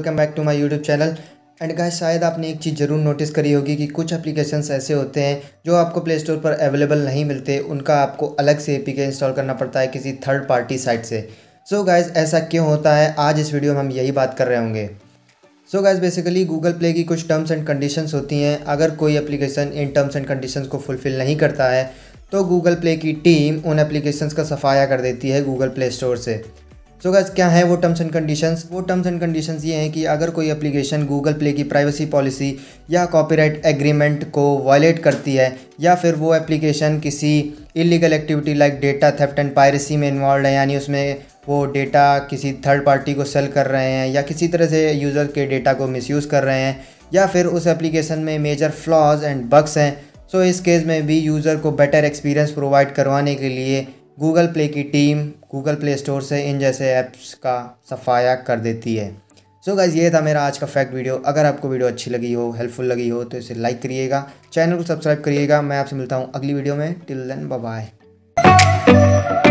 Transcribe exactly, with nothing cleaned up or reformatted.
Welcome back to my YouTube channel. And guys, शायद आपने एक चीज़ ज़रूर नोटिस करी होगी कि कुछ एप्लीकेशंस ऐसे होते हैं जो आपको प्ले स्टोर पर अवेलेबल नहीं मिलते, उनका आपको अलग से एपीके इंस्टॉल करना पड़ता है किसी थर्ड पार्टी साइट से। सो so गाइस, ऐसा क्यों होता है, आज इस वीडियो में हम यही बात कर रहे होंगे। So so guys, basically Google Play की कुछ टर्म्स एंड कंडीशंस होती हैं। अगर कोई एप्लीकेशन इन टर्म्स एंड कंडीशंस को फुलफ़िल नहीं करता है तो गूगल प्ले की टीम उन एप्लीकेशंस का सफाया कर देती है गूगल प्ले स्टोर से। सो so गाइस, क्या है वो टर्म्स एंड कंडीशंस? वो टर्म्स एंड कंडीशंस ये हैं कि अगर कोई एप्लीकेशन गूगल प्ले की प्राइवेसी पॉलिसी या कॉपीराइट एग्रीमेंट को वायलेट करती है या फिर वो एप्लीकेशन किसी illegal activity like data theft and piracy में इन्वॉल्व है, यानी उसमें वो डेटा किसी थर्ड पार्टी को सेल कर रहे हैं या किसी तरह से यूज़र के डेटा को मिसयूज़ कर रहे हैं, या फिर उस एप्लीकेशन में मेजर फ्लॉज एंड बग्स हैं। सो so इस केस में भी यूज़र को बेटर एक्सपीरियंस प्रोवाइड करवाने के लिए गूगल प्ले की टीम गूगल प्ले स्टोर से इन जैसे ऐप्स का सफाया कर देती है। सो so गाइस, ये था मेरा आज का फैक्ट वीडियो। अगर आपको वीडियो अच्छी लगी हो, हेल्पफुल लगी हो तो इसे लाइक करिएगा, चैनल को सब्सक्राइब करिएगा। मैं आपसे मिलता हूँ अगली वीडियो में। Till then, bye bye.